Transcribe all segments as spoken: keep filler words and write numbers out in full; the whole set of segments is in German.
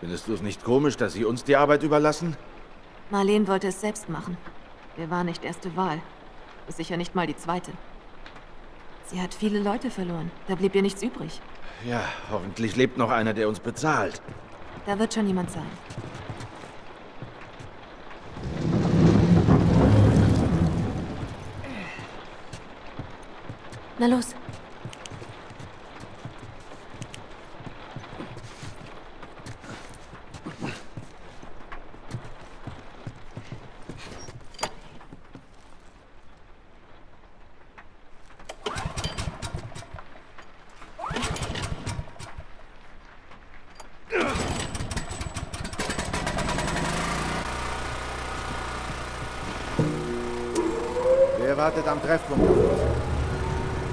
Findest du es nicht komisch, dass sie uns die Arbeit überlassen? Marlene wollte es selbst machen. Wir waren nicht erste Wahl. Sicher nicht mal die zweite. Sie hat viele Leute verloren. Da blieb ihr nichts übrig. Ja, hoffentlich lebt noch einer, der uns bezahlt. Da wird schon jemand sein. Na los. Wer wartet am Treffpunkt?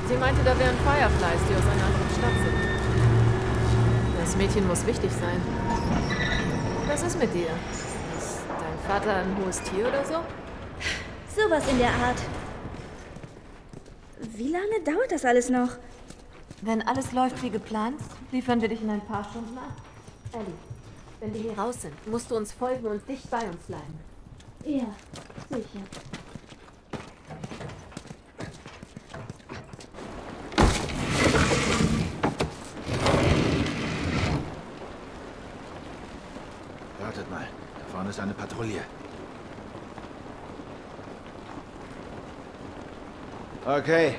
Sie meinte, da wären Fireflies, die aus einer anderen Stadt sind. Das Mädchen muss wichtig sein. Was ist mit dir? Ist dein Vater ein hohes Tier oder so? Sowas in der Art. Wie lange dauert das alles noch? Wenn alles läuft wie geplant, liefern wir dich in ein paar Stunden ab. Ellie, wenn wir hier raus sind, musst du uns folgen und dicht bei uns bleiben. Ja, sicher. Wartet mal, da vorne ist eine Patrouille. Okay,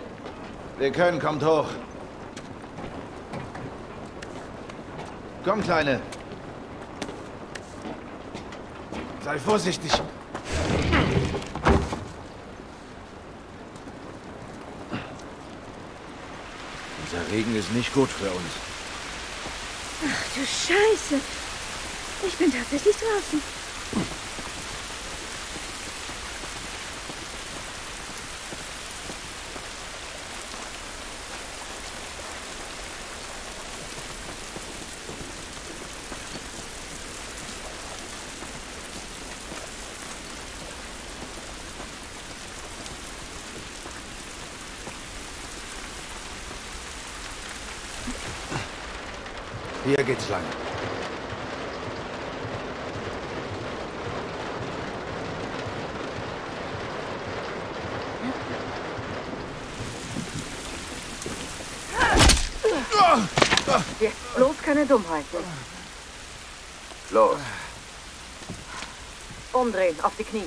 wir können, kommt hoch. Komm, Kleine. Sei vorsichtig. Unser Regen ist nicht gut für uns. Ach du Scheiße. Ich bin tatsächlich draußen. Hier geht's lang. Jetzt bloß keine Dummheiten. Los. Umdrehen, auf die Knie.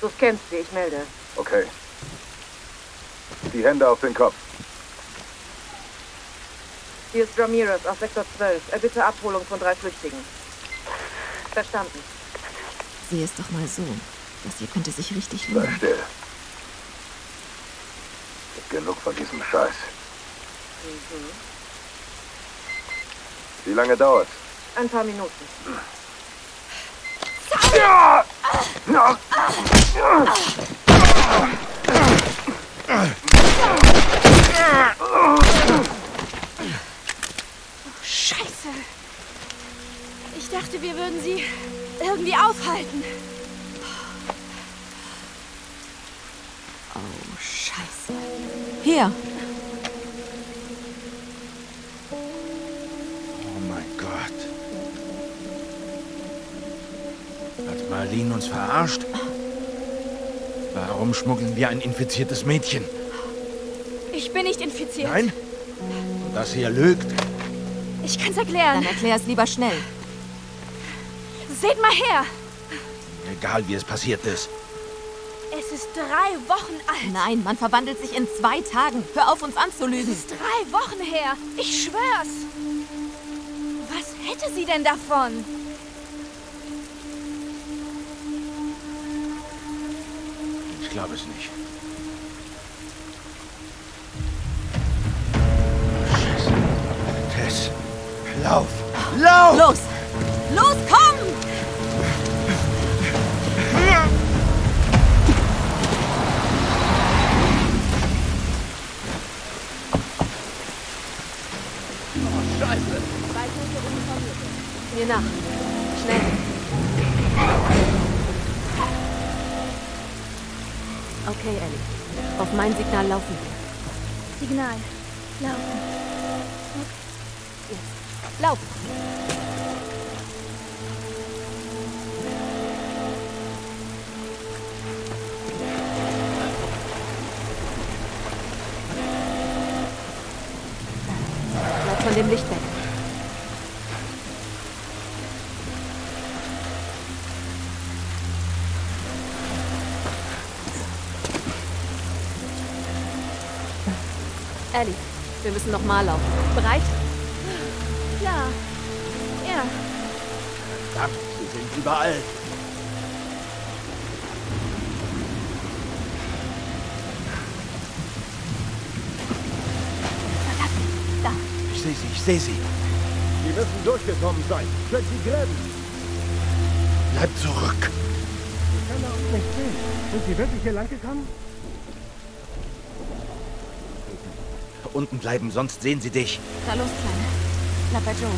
Du scannst sie, ich melde. Okay. Die Hände auf den Kopf. Hier ist Ramirez auf Sektor zwölf. Erbitte Abholung von drei Flüchtigen. Verstanden. Sieh es doch mal so. Das hier könnte sich richtig lohnen. Sei still. Genug von diesem Scheiß. Mhm. Wie lange dauert's? Ein paar Minuten. Scheiße. Ich dachte, wir würden sie irgendwie aufhalten. Oh, Scheiße. Hier. Oh mein Gott. Hat Marlene uns verarscht? Warum schmuggeln wir ein infiziertes Mädchen? Ich bin nicht infiziert. Nein? Und das hier lügt. Ich kann's erklären. Dann erklär es lieber schnell. Seht mal her. Egal, wie es passiert ist. Es ist drei Wochen alt. Nein, man verwandelt sich in zwei Tagen. Hör auf, uns anzulügen. Es ist drei Wochen her. Ich schwör's. Was hätte sie denn davon? Ich glaube es nicht. Scheiße. Tess, lauf. Lauf! Los! Los, komm! Mir nach. Schnell. Okay, Ellie. Auf mein Signal laufen wir. Signal. Laufen. Jetzt. Lauf! Lauf von dem Licht weg. Ellie, wir müssen nochmal laufen. Bereit? Ja. Ja. Verdammt, sie sind überall. Verdammt, da. Ich sehe sie, ich sehe sie. Sie müssen durchgekommen sein. Können sie gräben. Bleib zurück. Ich kann da unten nicht sehen. Sind sie wirklich hier lang gekommen? Unten bleiben, sonst sehen sie dich. Na los, Kleine. Bleib bei Joel.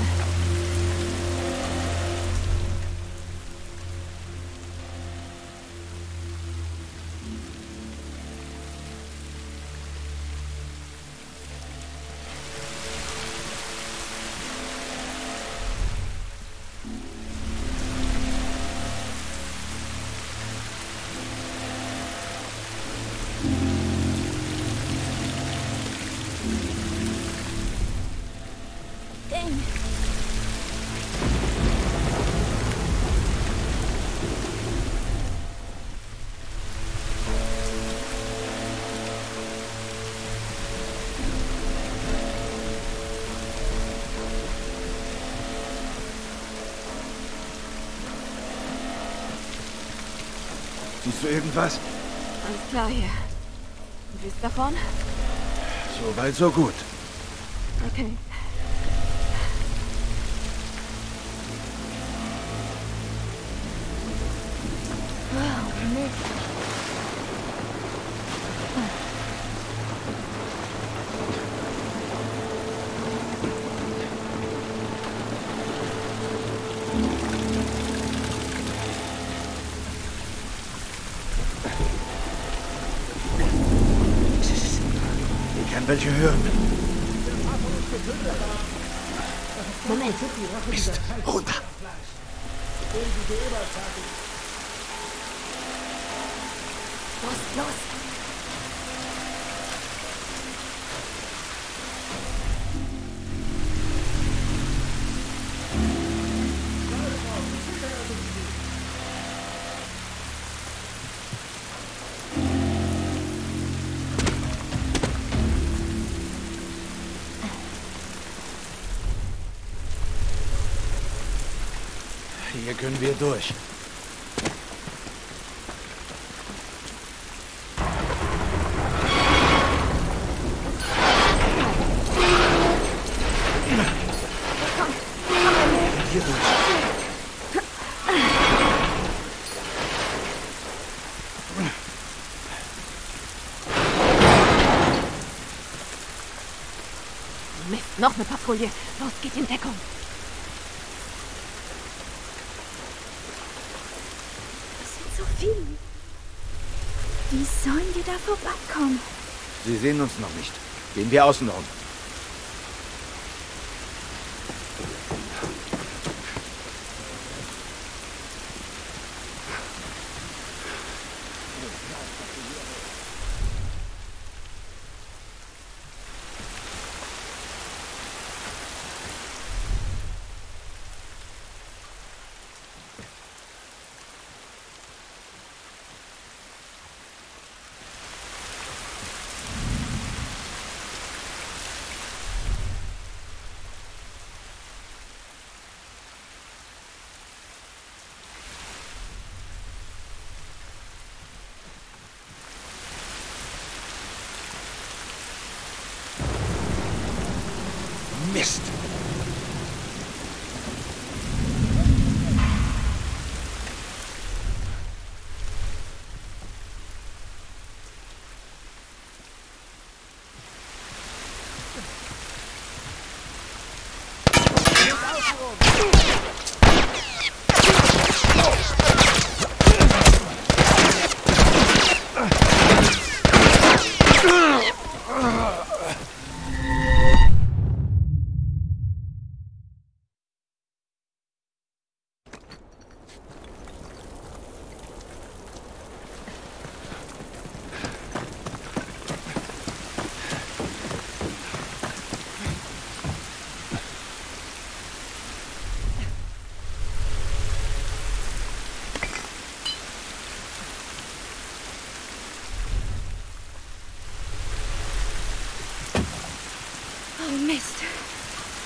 Siehst du irgendwas? Alles klar hier. Und wie ist davon? So weit, so gut. Okay. Wow, Mist. Welche hören? Moment. Mist. Runter. Los, los. Hier können wir durch. Mist, noch eine Patrouille. Los, geht in Deckung. Wie sollen wir da vorbeikommen? Sie sehen uns noch nicht. Gehen wir außen rum. Mist!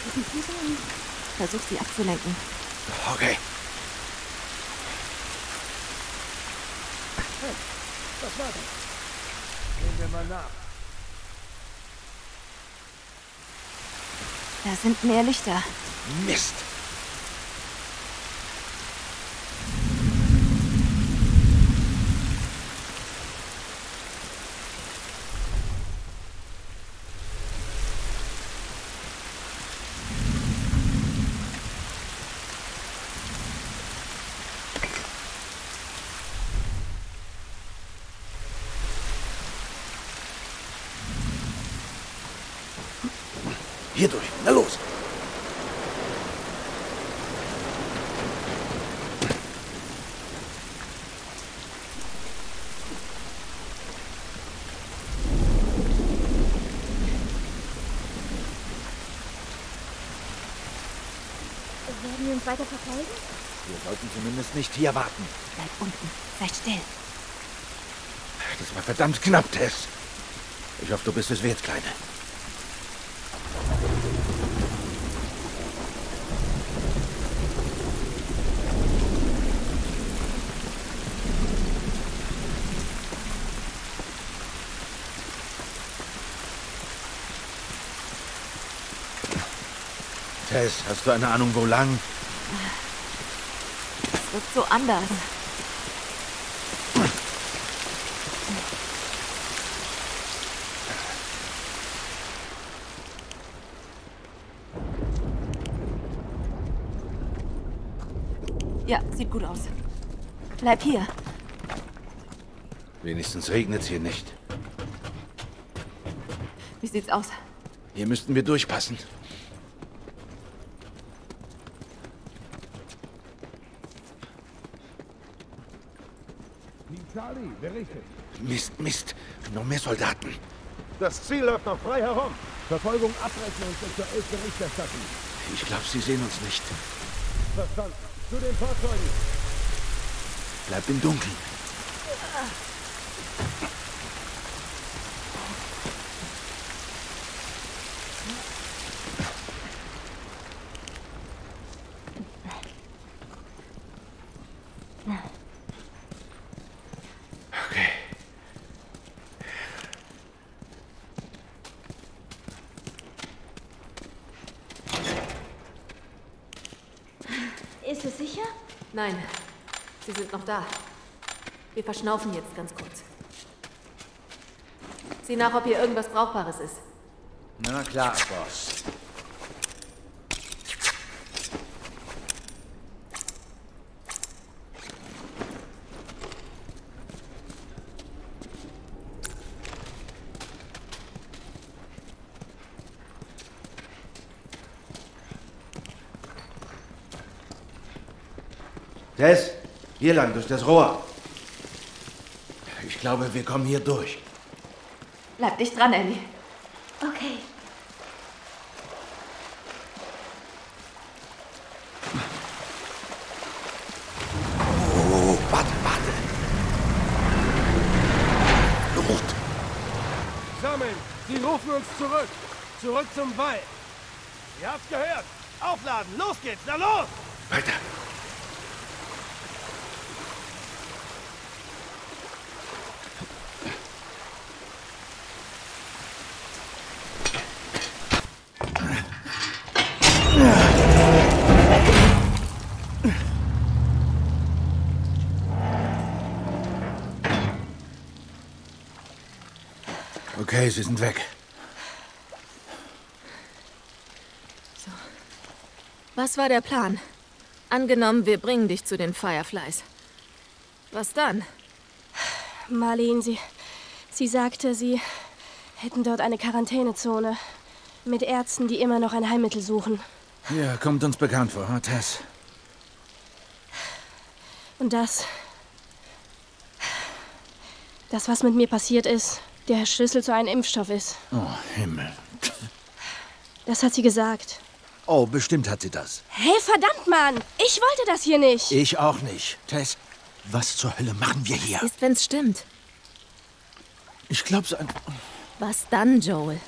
auf den Füßen und versuch sie abzulenken. Okay. Hey, was war das? Gehen wir mal nach. Da sind mehr Lichter. Mist! Hier durch. Na los! Werden wir uns weiter verfolgen? Wir sollten zumindest nicht hier warten. Bleib unten. Sei still. Das war verdammt knapp, Tess. Ich hoffe, du bist es wert, Kleine. Tess, hast du eine Ahnung, wo lang? Es wird so anders. Ja, sieht gut aus. Bleib hier. Wenigstens regnet's hier nicht. Wie sieht's aus? Hier müssten wir durchpassen. Berichtet. Mist, Mist. Noch mehr Soldaten. Das Ziel läuft noch frei herum. Verfolgung abbrechen und bis zur elften Bericht erstatten. Ich glaube, sie sehen uns nicht. Verstanden. Zu den Fahrzeugen. Bleibt im Dunkeln. Ist es sicher? Nein, sie sind noch da. Wir verschnaufen jetzt ganz kurz. Sieh nach, ob hier irgendwas Brauchbares ist. Na klar, Boss. Tess, hier lang, durch das Rohr. Ich glaube, wir kommen hier durch. Bleib dich dran, Ellie. Okay. Oh, warte, warte. Rot. Sammeln, sie rufen uns zurück. Zurück zum Wall. Ihr habt's gehört. Aufladen, los geht's, na los! Weiter. Okay, sie sind weg. So. Was war der Plan? Angenommen, wir bringen dich zu den Fireflies. Was dann? Marlene, sie, sie sagte, sie hätten dort eine Quarantänezone mit Ärzten, die immer noch ein Heilmittel suchen. Ja, kommt uns bekannt vor, Tess. Und das, das, was mit mir passiert ist, der Schlüssel zu einem Impfstoff ist. Oh, Himmel. Das hat sie gesagt. Oh, bestimmt hat sie das. Hey, verdammt, Mann! Ich wollte das hier nicht. Ich auch nicht. Tess, was zur Hölle machen wir hier? Was ist, wenn's stimmt? Ich glaub's einfach. Was dann, Joel?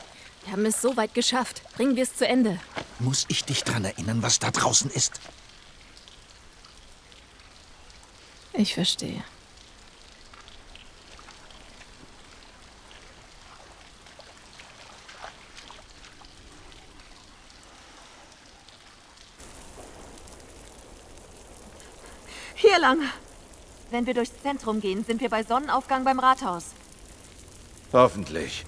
Wir haben es so weit geschafft. Bringen wir es zu Ende. Muss ich dich dran erinnern, was da draußen ist? Ich verstehe. Hier lang. Wenn wir durchs Zentrum gehen, sind wir bei Sonnenaufgang beim Rathaus. Hoffentlich.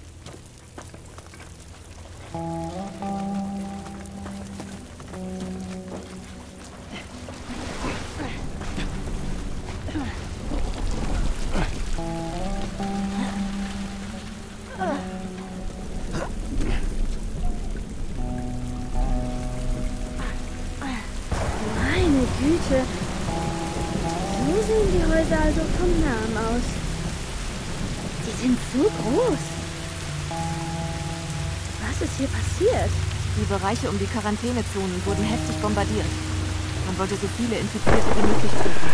Die Bereiche um die Quarantänezonen wurden heftig bombardiert. Man wollte so viele Infizierte wie möglich töten.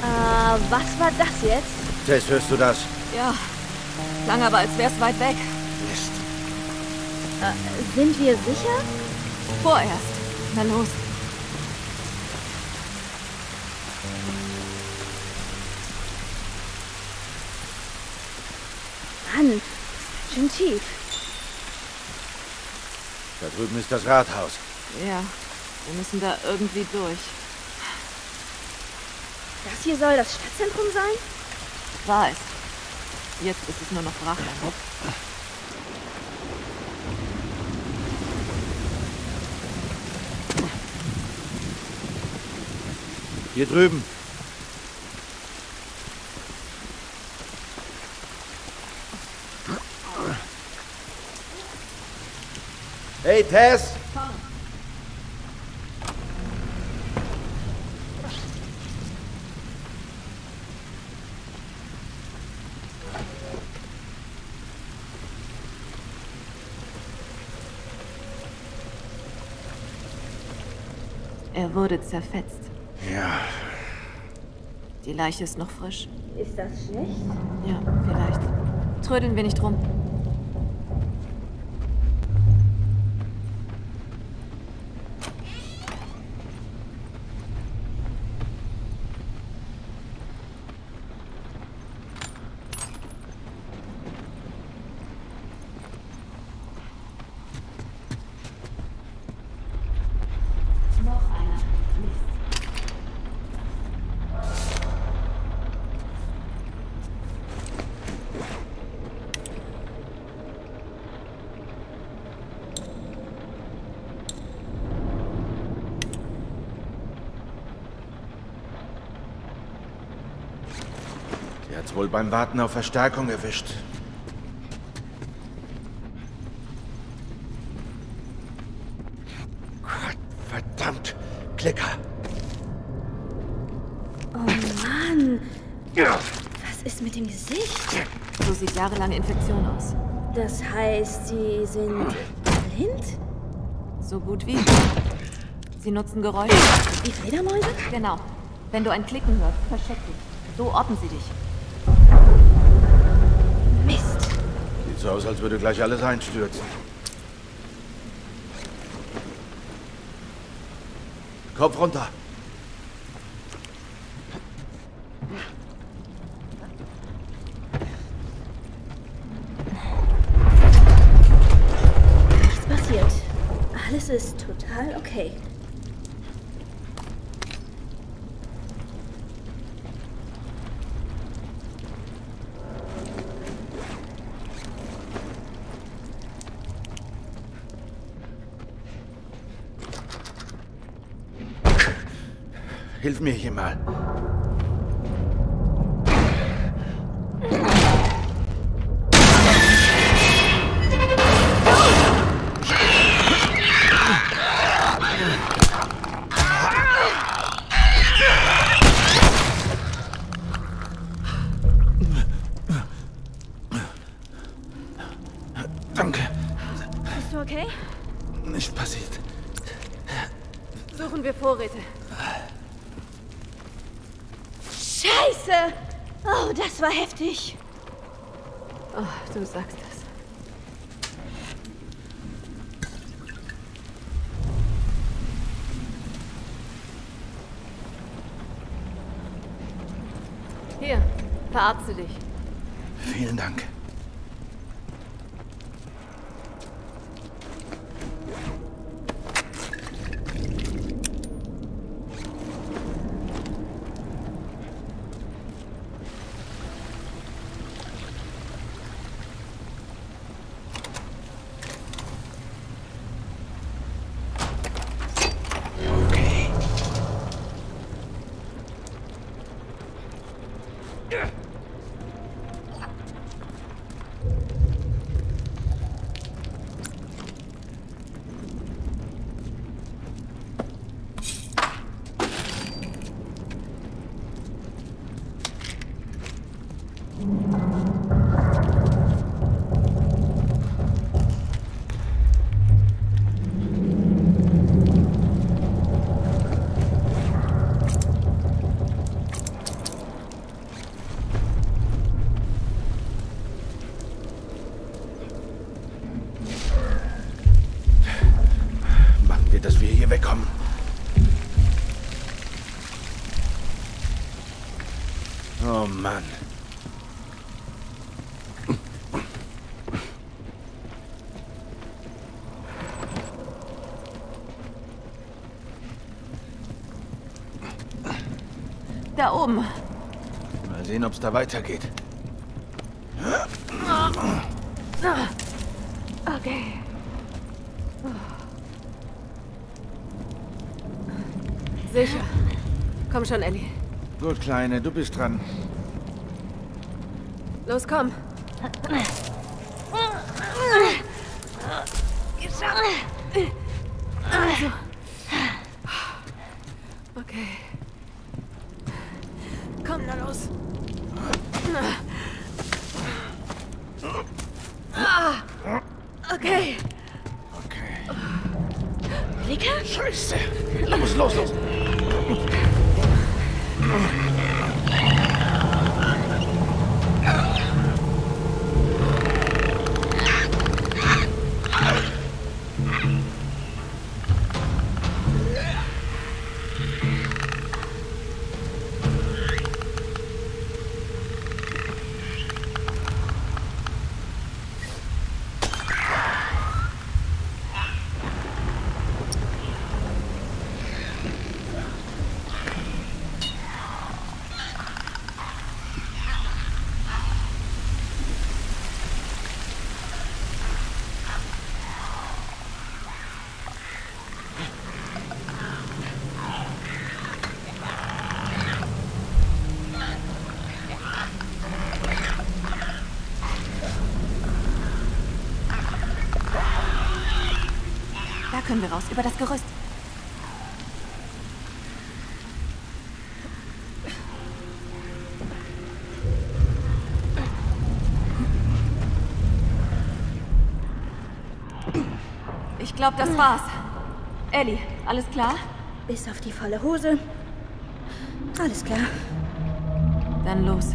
Äh, was war das jetzt? Tess, hörst du das? Ja. Klang aber, als wär's weit weg. Mist. Äh, sind wir sicher? Vorerst. Na los. Mann, schon tief. Da drüben ist das Rathaus. Ja, wir müssen da irgendwie durch. Das hier soll das Stadtzentrum sein? War es. Jetzt ist es nur noch Brachland. Hier drüben. Hey, Tess! Er wurde zerfetzt. Ja. Die Leiche ist noch frisch. Ist das schlecht? Ja, vielleicht. Trödeln wir nicht rum. Wohl beim Warten auf Verstärkung erwischt. Gott, verdammt, Klicker. Oh Mann. Was ist mit dem Gesicht? So sieht jahrelange Infektion aus. Das heißt, sie sind blind? So gut wie. Sie nutzen Geräusche. Wie Fledermäuse? Genau. Wenn du ein Klicken hörst, versteck dich. So orten sie dich. So aus, als würde gleich alles einstürzen. Kopf runter. Nichts passiert. Alles ist total okay. Hilf mir hier mal. Danke. Bist du okay? Nichts passiert. Suchen wir Vorräte. Scheiße! Oh, das war heftig. Oh, du sagst es. Verarzte dich. Vielen Dank. Mann. Da oben. Mal sehen, ob es da weitergeht. Okay. Sicher. Komm schon, Ellie. Gut, Kleine, du bist dran. Los, komm. Also. Okay. Komm, na los. Okay. Okay. Lika? Scheiße. Los, los, los. Können wir raus über das Gerüst? Ich glaube, das war's. Ellie, alles klar? Bis auf die volle Hose. Alles klar. Dann los.